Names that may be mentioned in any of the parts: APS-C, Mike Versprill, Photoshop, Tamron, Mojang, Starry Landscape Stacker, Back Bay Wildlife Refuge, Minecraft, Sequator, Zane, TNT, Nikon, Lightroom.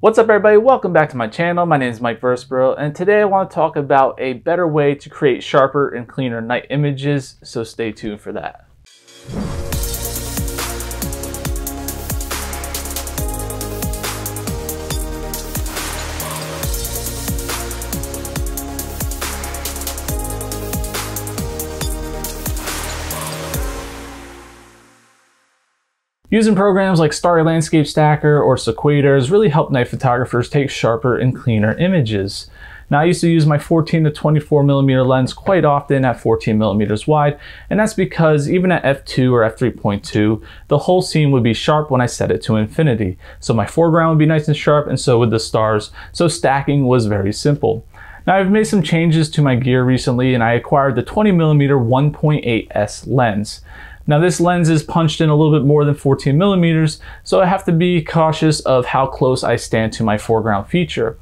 What's up everybody, welcome back to my channel. My name is Mike Versprill and today I want to talk about a better way to create sharper and cleaner night images, so stay tuned for that. Using programs like Starry Landscape Stacker or Sequator has really helped night photographers take sharper and cleaner images. Now I used to use my 14 to 24 millimeter lens quite often at 14 millimeters wide, and that's because even at f2 or f3.2, the whole scene would be sharp when I set it to infinity. So my foreground would be nice and sharp and so would the stars, so stacking was very simple. Now I've made some changes to my gear recently and I acquired the 20 millimeter 1.8S lens. Now this lens is punched in a little bit more than 14 millimeters, so I have to be cautious of how close I stand to my foreground feature.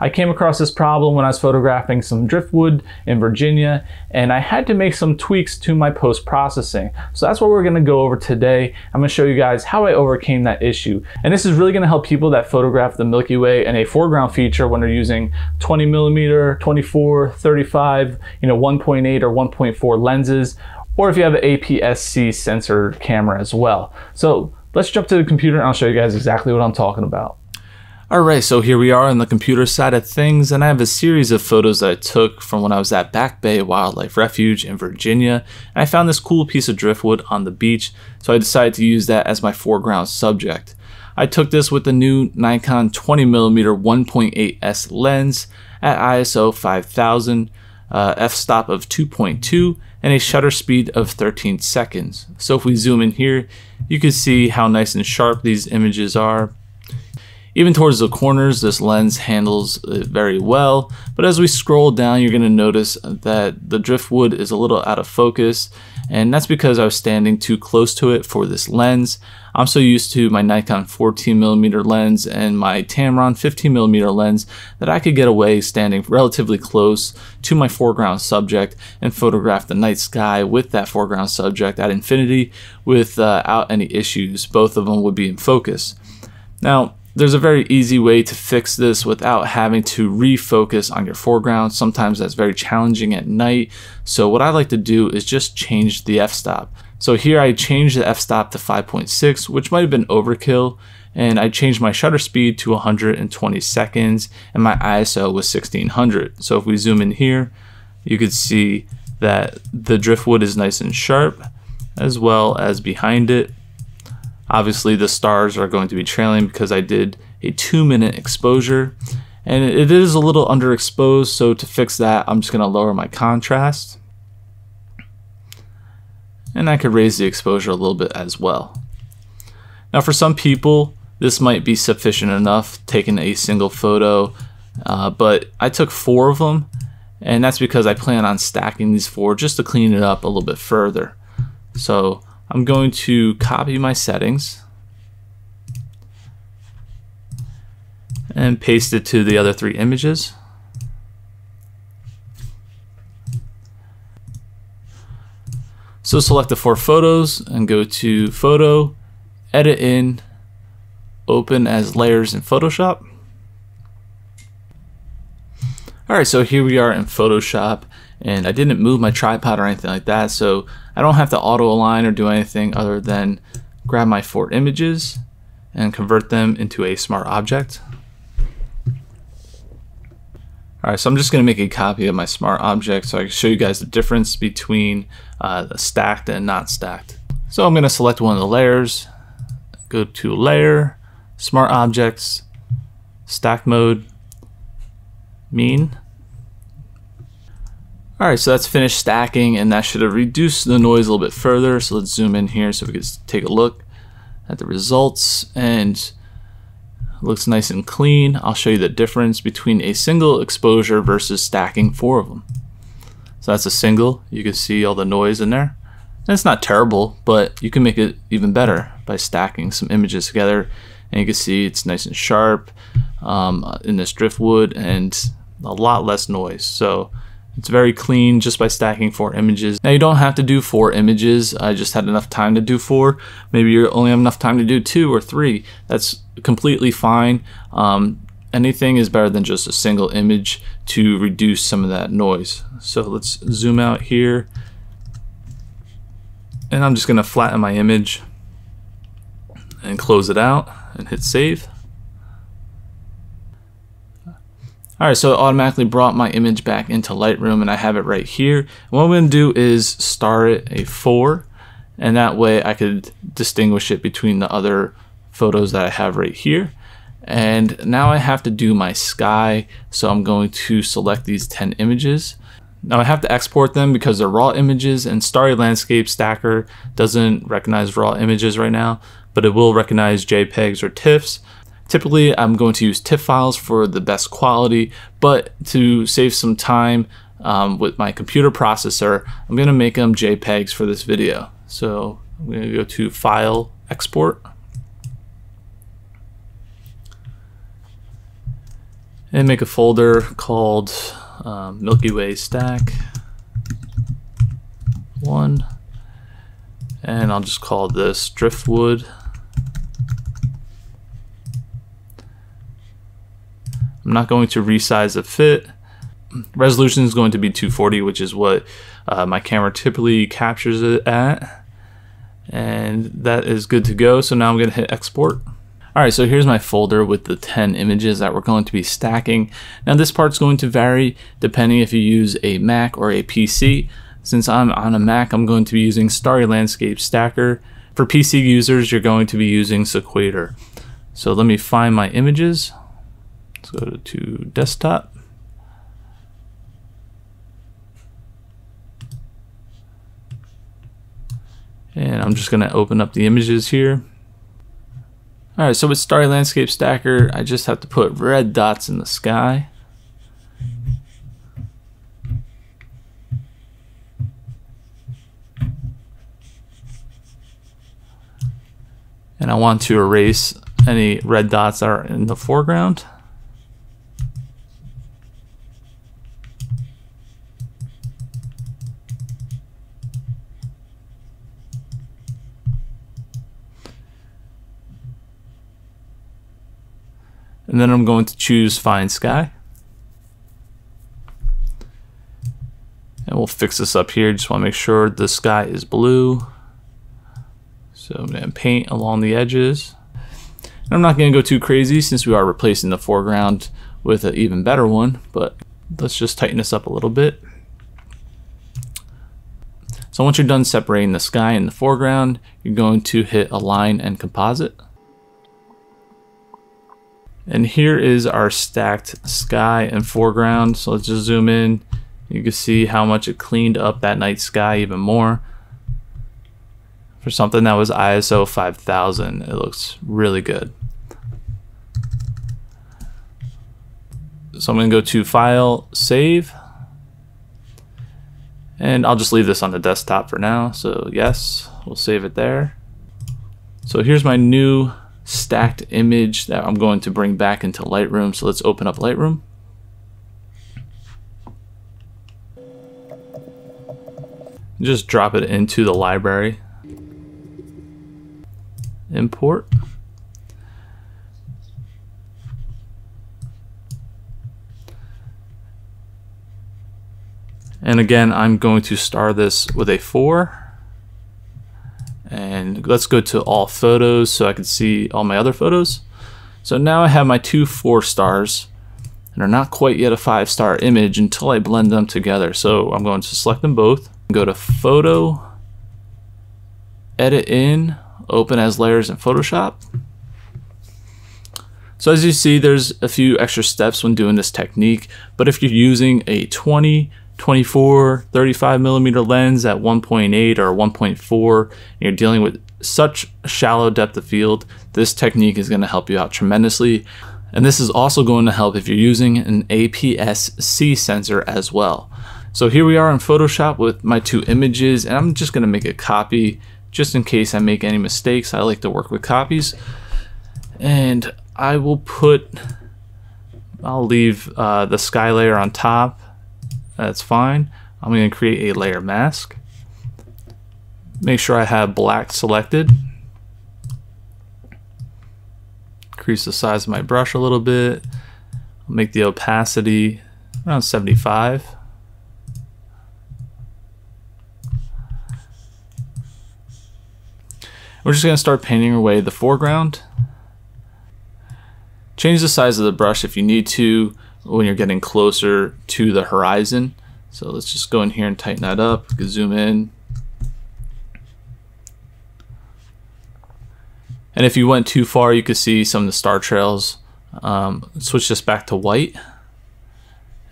I came across this problem when I was photographing some driftwood in Virginia, and I had to make some tweaks to my post-processing. So that's what we're gonna go over today. I'm gonna show you guys how I overcame that issue. And this is really gonna help people that photograph the Milky Way and a foreground feature when they're using 20 millimeter, 24, 35, 1.8 or 1.4 lenses, or if you have an APS-C sensor camera as well. So let's jump to the computer and I'll show you guys exactly what I'm talking about. All right, so here we are on the computer side of things, and I have a series of photos that I took from when I was at Back Bay Wildlife Refuge in Virginia, and I found this cool piece of driftwood on the beach, so I decided to use that as my foreground subject. I took this with the new Nikon 20mm 1.8S lens at ISO 5000, f-stop of 2.2 and a shutter speed of 13 seconds. So if we zoom in here, you can see how nice and sharp these images are. Even towards the corners, this lens handles it very well, but as we scroll down, you're gonna notice that the driftwood is a little out of focus, and that's because I was standing too close to it for this lens. I'm so used to my Nikon 14mm lens and my Tamron 15mm lens that I could get away standing relatively close to my foreground subject and photograph the night sky with that foreground subject at infinity without any issues. Both of them would be in focus. Now, there's a very easy way to fix this without having to refocus on your foreground. Sometimes that's very challenging at night. So what I like to do is just change the f-stop. So here I changed the f-stop to 5.6, which might have been overkill. And I changed my shutter speed to 120 seconds and my ISO was 1600. So if we zoom in here, you could see that the driftwood is nice and sharp as well as behind it. Obviously the stars are going to be trailing because I did a 2-minute exposure and it is a little underexposed, so to fix that I'm just going to lower my contrast and I could raise the exposure a little bit as well. Now for some people this might be sufficient enough, taking a single photo, but I took 4 of them, and that's because I plan on stacking these 4 just to clean it up a little bit further. So I'm going to copy my settings and paste it to the other 3 images. So select the 4 photos and go to Photo, Edit In, Open as Layers in Photoshop. All right, so here we are in Photoshop, and I didn't move my tripod or anything like that, so I don't have to auto align or do anything other than grab my 4 images and convert them into a smart object. All right, so I'm just gonna make a copy of my smart object so I can show you guys the difference between the stacked and not stacked. So I'm gonna select one of the layers, go to Layer, Smart Objects, Stack Mode, Mean. All right, so that's finished stacking, and that should have reduced the noise a little bit further. So let's zoom in here so we can take a look at the results, and it looks nice and clean. I'll show you the difference between a single exposure versus stacking 4 of them. So that's a single, you can see all the noise in there. And it's not terrible, but you can make it even better by stacking some images together. And you can see it's nice and sharp in this driftwood and a lot less noise. So It's very clean just by stacking 4 images. Now you don't have to do 4 images. I just had enough time to do 4. Maybe you only have enough time to do 2 or 3. That's completely fine. Anything is better than just a single image to reduce some of that noise. So let's zoom out here. And I'm just gonna flatten my image and close it out and hit save. Alright, so it automatically brought my image back into Lightroom and I have it right here. What I'm going to do is star it a 4, and that way I could distinguish it between the other photos that I have right here. And now I have to do my sky, so I'm going to select these 10 images. Now I have to export them because they're raw images, and Starry Landscape Stacker doesn't recognize raw images right now, but it will recognize JPEGs or TIFFs. Typically, I'm going to use TIFF files for the best quality, but to save some time with my computer processor, I'm going to make them JPEGs for this video. So I'm going to go to File, Export. And make a folder called Milky Way Stack 1. And I'll just call this Driftwood. I'm not going to resize the fit. Resolution is going to be 240, which is what my camera typically captures it at. And that is good to go. So now I'm going to hit export. All right, so here's my folder with the 10 images that we're going to be stacking. Now this part's going to vary depending if you use a Mac or a PC. Since I'm on a Mac, I'm going to be using Starry Landscape Stacker. For PC users, you're going to be using Sequator. So let me find my images. Let's go to desktop. And I'm just gonna open up the images here. All right, so with Starry Landscape Stacker, I just have to put red dots in the sky. And I want to erase any red dots that are in the foreground. And then I'm going to choose Find Sky. And we'll fix this up here. Just want to make sure the sky is blue. So I'm going to paint along the edges. And I'm not going to go too crazy since we are replacing the foreground with an even better one, but let's just tighten this up a little bit. So once you're done separating the sky and the foreground, you're going to hit Align and Composite. And here is our stacked sky and foreground. So let's just zoom in. You can see how much it cleaned up that night sky even more. For something that was ISO 5000, it looks really good. So I'm going to go to File, Save. And I'll just leave this on the desktop for now. So yes, we'll save it there. So here's my new stacked image that I'm going to bring back into Lightroom. So let's open up Lightroom. Just drop it into the library. Import. And again, I'm going to star this with a 4. And let's go to all photos so I can see all my other photos. So now I have my two 4-stars, and they're not quite yet a 5-star image until I blend them together. So I'm going to select them both, go to Photo, Edit In, Open as Layers in Photoshop. So as you see, there's a few extra steps when doing this technique, but if you're using a 20, 24, 35mm lens at 1.8 or 1.4, and you're dealing with such shallow depth of field, this technique is going to help you out tremendously. And this is also going to help if you're using an APS-C sensor as well. So here we are in Photoshop with my 2 images, and I'm just going to make a copy just in case I make any mistakes. I like to work with copies. And I will I'll leave the sky layer on top. That's fine. I'm going to create a layer mask. Make sure I have black selected. Increase the size of my brush a little bit. I'll make the opacity around 75. We're just going to start painting away the foreground. Change the size of the brush if you need to when you're getting closer to the horizon. So let's just go in here and tighten that up. We can zoom in. And if you went too far, you could see some of the star trails. Switch this back to white.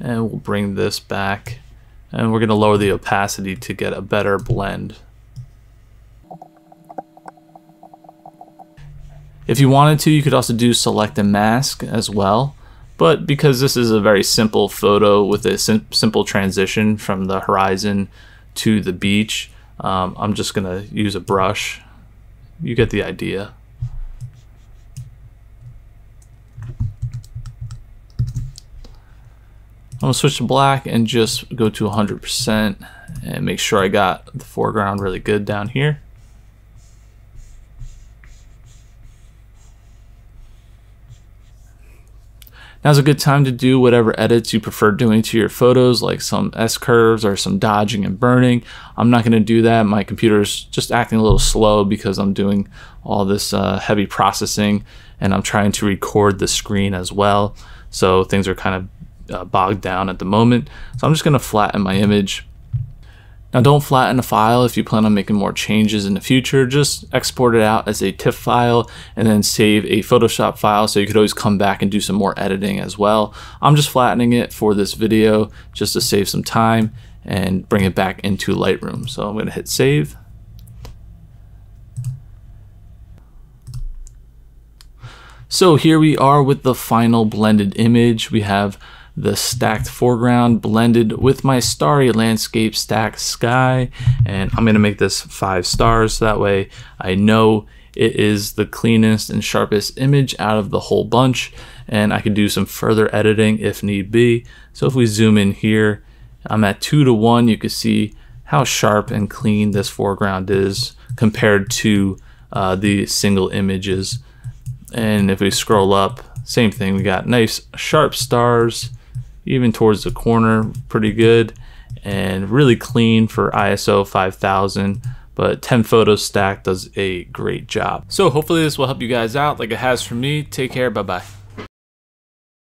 And we'll bring this back. And we're going to lower the opacity to get a better blend. If you wanted to, you could also do select and mask as well, but because this is a very simple photo with a simple transition from the horizon to the beach, I'm just going to use a brush. You get the idea. I'm going to switch to black and just go to 100% and make sure I got the foreground really good down here. Now's a good time to do whatever edits you prefer doing to your photos, like some S-curves or some dodging and burning. I'm not going to do that. My computer's just acting a little slow because I'm doing all this heavy processing, and I'm trying to record the screen as well. So things are kind of bogged down at the moment. So I'm just going to flatten my image. Now, don't flatten a file if you plan on making more changes in the future. Just export it out as a TIFF file and then save a Photoshop file, so you could always come back and do some more editing as well. I'm just flattening it for this video just to save some time and bring it back into Lightroom. So I'm going to hit save. So here we are with the final blended image. We have the stacked foreground blended with my starry landscape stacked sky, and I'm going to make this 5 stars so that way I know it is the cleanest and sharpest image out of the whole bunch, and I can do some further editing if need be. So if we zoom in here, I'm at 2 to 1. You can see how sharp and clean this foreground is compared to the single images. And if we scroll up, same thing, we got nice sharp stars even towards the corner, pretty good, and really clean for ISO 5000, but 10 photo stack does a great job. So hopefully this will help you guys out like it has for me. Take care, bye-bye.